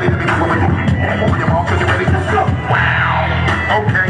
ready to be swimming. Open your mouth, cause you're ready to go. Wow. Okay.